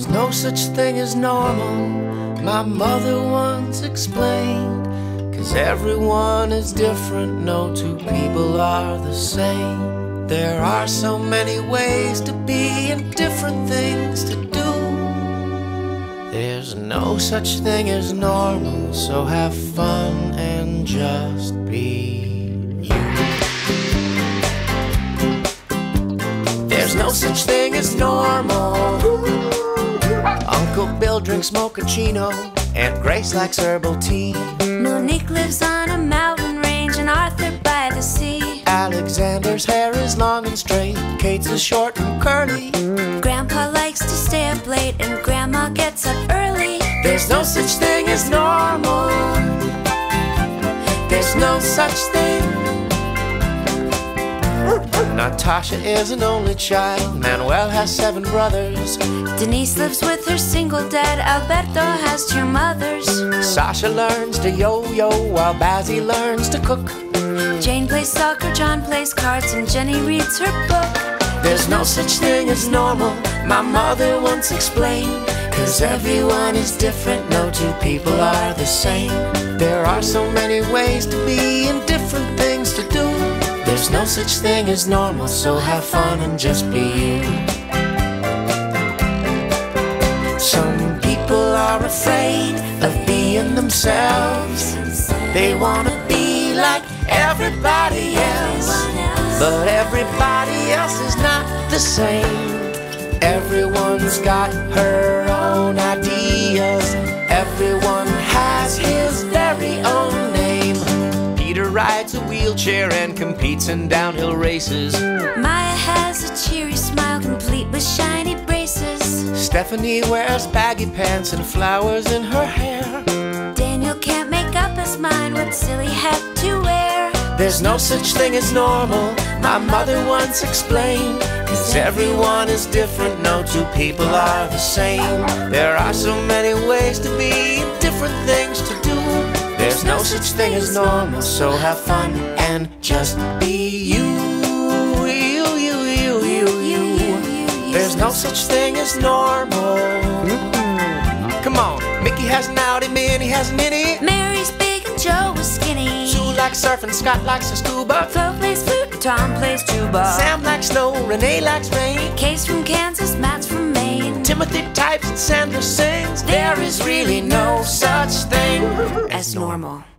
There's no such thing as normal, my mother once explained, 'cause everyone is different, no two people are the same. There are so many ways to be and different things to do. There's no such thing as normal, so have fun and just be. There's no such thing as normal. Uncle Bill drinks mochaccino. Aunt Grace likes herbal tea. Monique lives on a mountain range, and Arthur by the sea. Alexander's hair is long and straight, Kate's is short and curly. Grandpa likes to stay up late, and Grandma gets up early. There's no such thing as normal. There's no such thing. Natasha is an only child, Manuel has 7 brothers. Denise lives with her single dad, Alberto has 2 mothers. Sasha learns to yo-yo while Bazzi learns to cook. Jane plays soccer, John plays cards, and Jenny reads her book. There's no such thing as normal, my mother once explained, 'cause everyone is different, no two people are the same. There are so many ways to be and different things to do. There's no such thing as normal, so have fun and just be you. Some people are afraid of being themselves. They wanna be like everybody else. But everybody else is not the same. Everyone's got her own ideas. Everyone has his very own name. Peter rides a wheelchair and competes in downhill races. Maya has a cheery smile complete with shiny braces. Stephanie wears baggy pants and flowers in her hair. Daniel can't make up his mind what silly hat to wear. There's no such thing as normal, my mother once explained, 'cause everyone is different, no two people are the same. There are so many ways to be, different things to do. There's no such thing as normal, so have fun and just be you. There's no such thing as normal. Come on, Mickey has an Audi, Minnie has an innie. Mary's big and Joe is skinny. Sue likes surfing, Scott likes a scuba. Flo plays flute, Tom plays tuba. Sam likes snow, Renee likes rain. Kay's from Kansas, Matt's from Maine. Timothy types and Sandra sings. There is really no such thing as normal.